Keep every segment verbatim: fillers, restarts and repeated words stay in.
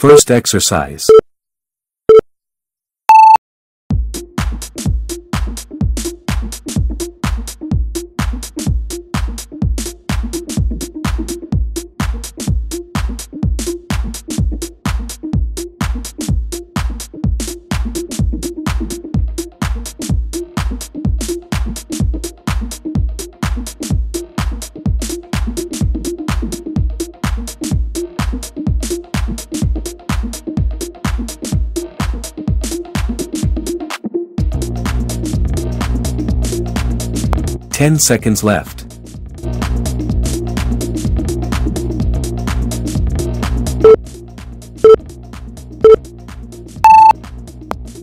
First exercise. Ten seconds left.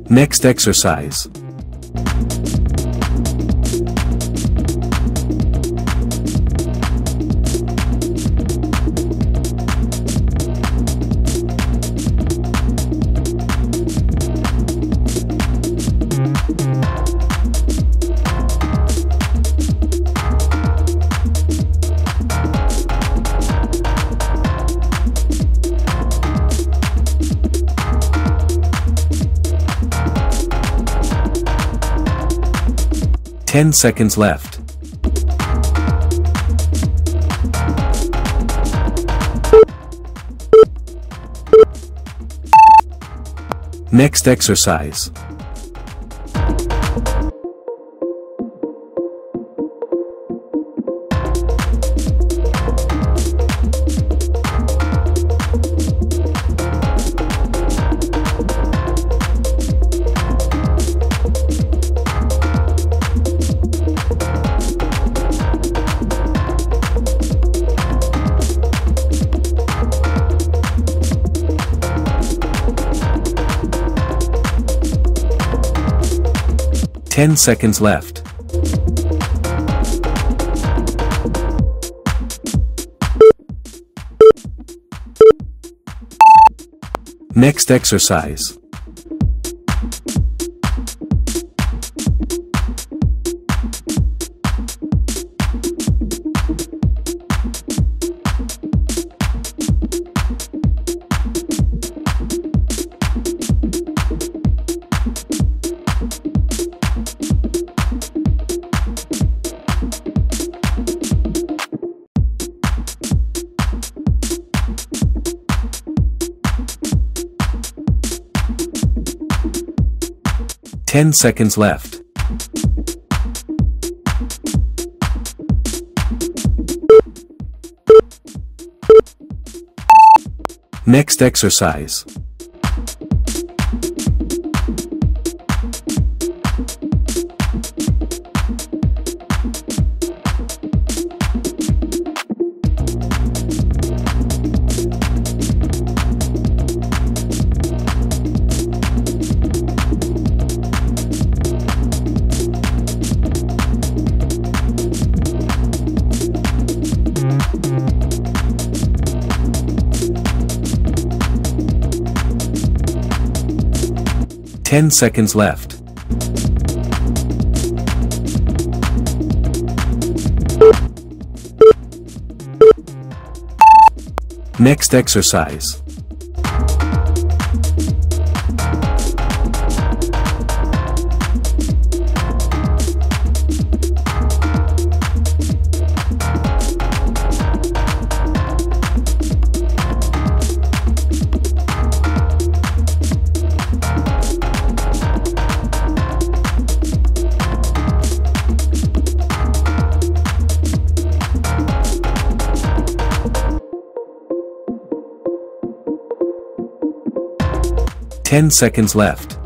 Next exercise. Ten seconds left. Next exercise. Ten seconds left. Next exercise. Ten seconds left. Next exercise. Ten seconds left. Next exercise. Ten seconds left.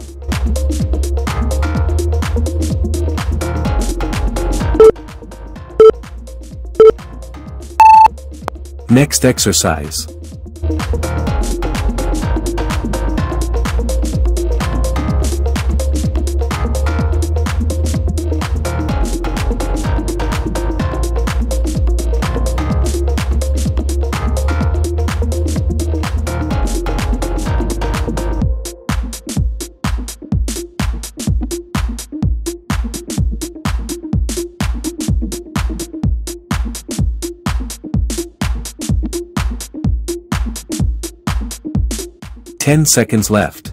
Next exercise. ten seconds left.